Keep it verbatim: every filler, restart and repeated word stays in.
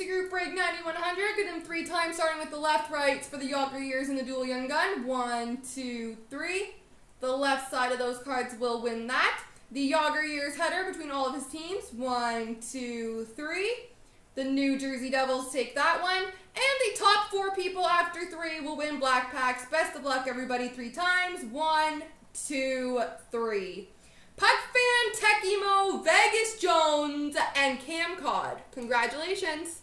to group break ninety one hundred. Get them three times, starting with the left, right for the Yawker Years and the Dual Young Gun. One, two, three. The left side of those cards will win that. The Yawker Years header between all of his teams. One, two, three. The New Jersey Devils take that one. And the top four people after three will win black packs. Best of luck, everybody, three times. One, two, three. Puckfan, Tekimo, Vegas Jones, and Cam Cod. Congratulations.